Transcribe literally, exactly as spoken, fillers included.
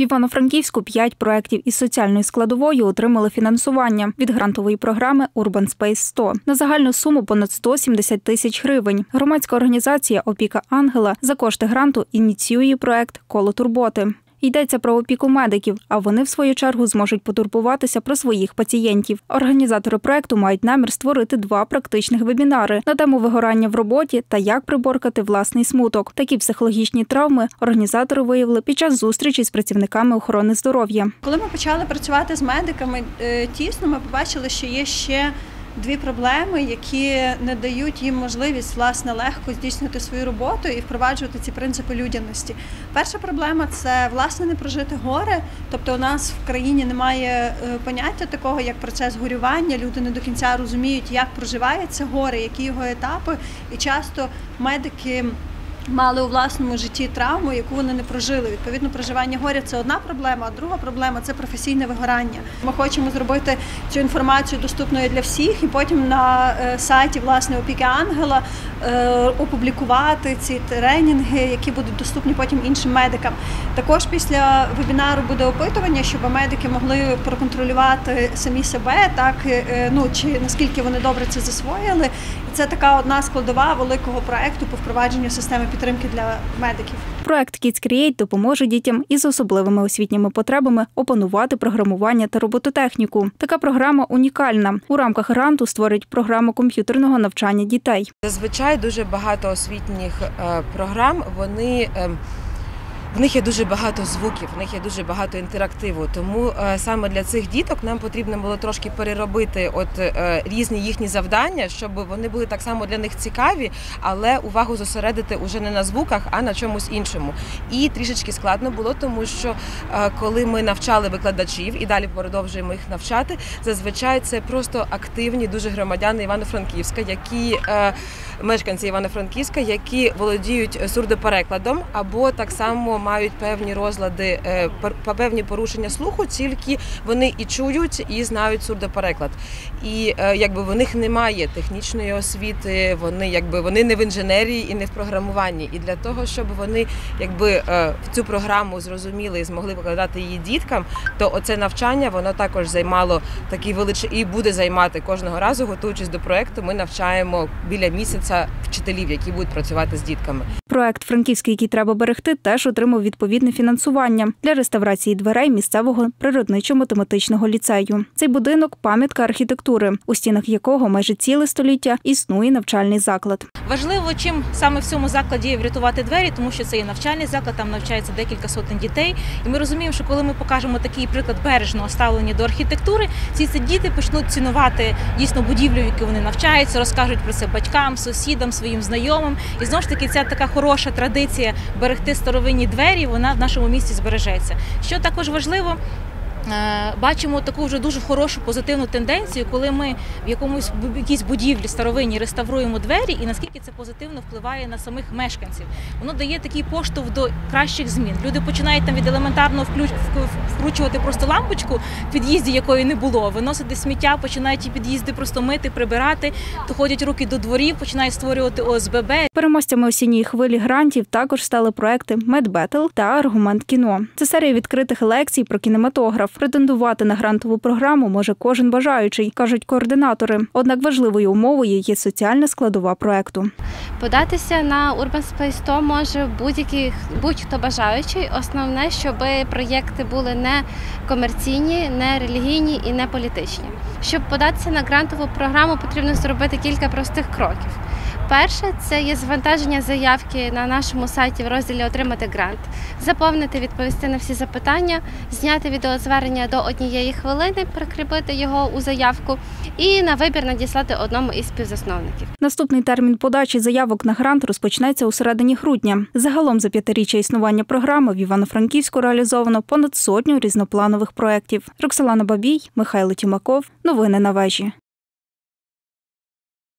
В Івано-Франківську п'ять проєктів із соціальною складовою отримали фінансування від грантової програми Urban Space сто на загальну суму понад сто сімдесят тисяч гривень. Громадська організація «Опіка Ангела» за кошти гранту ініціює проєкт «Коло Турботи». Йдеться про опіку медиків, а вони в свою чергу зможуть потурбуватися про своїх пацієнтів. Організатори проєкту мають намір створити два практичних вебінари на тему вигорання в роботі та як приборкати власний смуток. Такі психологічні травми організатори виявили під час зустрічі з працівниками охорони здоров'я. Коли ми почали працювати з медиками тісно, ми побачили, що є ще дві проблеми, які не дають їм можливість, власне, легко здійснювати свою роботу і впроваджувати ці принципи людяності. Перша проблема – це, власне, не прожити горе. Тобто у нас в країні немає поняття такого, як процес горювання. Люди не до кінця розуміють, як проживається горе, які його етапи. І часто медики мали у власному житті травму, яку вони не прожили. Відповідно, проживання горя – це одна проблема, а друга проблема – це професійне вигорання. Ми хочемо зробити цю інформацію доступною для всіх і потім на сайті, власне, «Опіки Ангела» опублікувати ці тренінги, які будуть доступні потім іншим медикам. Також після вебінару буде опитування, щоб медики могли проконтролювати самі себе, так, ну, чи наскільки вони добре це засвоїли. Це така одна складова великого проєкту по впровадженню системи підтримки для медиків. Проєкт Kids Create допоможе дітям із особливими освітніми потребами опанувати програмування та робототехніку. Така програма унікальна. У рамках гранту створюють програму комп'ютерного навчання дітей. Зазвичай дуже багато освітніх програм, вони, в них є дуже багато звуків, в них є дуже багато інтерактиву. Тому саме для цих діток нам потрібно було трошки переробити от різні їхні завдання, щоб вони були так само для них цікаві, але увагу зосередити уже не на звуках, а на чомусь іншому. І трішечки складно було, тому що коли ми навчали викладачів і далі продовжуємо їх навчати, зазвичай це просто активні дуже громадяни Івано-Франківська, які мешканці Івано-Франківська, які володіють сурдоперекладом або так само мають певні розлади, певні порушення слуху, тільки вони і чують, і знають сурдопереклад. І якби в них немає технічної освіти, вони якби вони не в інженерії і не в програмуванні. І для того, щоб вони якби цю програму зрозуміли і змогли викладати її діткам, то оце навчання воно також займало такий величезний і буде займати кожного разу, готуючись до проєкту. Ми навчаємо біля місяця вчителів, які будуть працювати з дітками. Проєкт «Франківський, який треба берегти», теж отримав відповідне фінансування для реставрації дверей місцевого природничо-математичного ліцею. Цей будинок – пам'ятка архітектури, у стінах якого майже ціле століття існує навчальний заклад. Важливо, чим саме в цьому закладі є врятувати двері, тому що це є навчальний заклад, там навчається декілька сотень дітей. І ми розуміємо, що коли ми покажемо такий приклад бережного ставлення до архітектури, ці діти почнуть цінувати дійсно будівлю, в якій вони навчаються, розкажуть про це батькам, сусідам, своїм знайомим. І знову ж таки ця така хороша традиція берегти старовинні двері, вона в нашому місті збережеться. Що також важливо, бачимо таку вже дуже хорошу позитивну тенденцію, коли ми в якомусь якійсь будівлі старовинні реставруємо двері, і наскільки це позитивно впливає на самих мешканців. Воно дає такий поштовх до кращих змін. Люди починають там від елементарного вкручувати просто лампочку в під'їзді, якої не було, виносити сміття, починають і під'їзди просто мити, прибирати, доходять руки до дворів, починають створювати О С Б Б. Переможцями осінньої хвилі грантів також стали проекти Mad Battle та Аргумент кіно. Це серія відкритих лекцій про кінематограф. Претендувати на грантову програму може кожен бажаючий, кажуть координатори. Однак важливою умовою є соціальна складова проекту. Податися на Urban Space сто може будь-який, будь-хто бажаючий. Основне, щоб проєкти були не комерційні, не релігійні і не політичні. Щоб податися на грантову програму, потрібно зробити кілька простих кроків. Перше – це є завантаження заявки на нашому сайті в розділі «Отримати грант», заповнити, відповісти на всі запитання, зняти відеозвернення до однієї хвилини, прикріпити його у заявку і на вибір надіслати одному із співзасновників. Наступний термін подачі заявок на грант розпочнеться у середині грудня. Загалом за п'ятиріччя існування програми в Івано-Франківську реалізовано понад сотню різнопланових проєктів. Роксолана Бабій, Михайло Тімаков. Новини на вежі.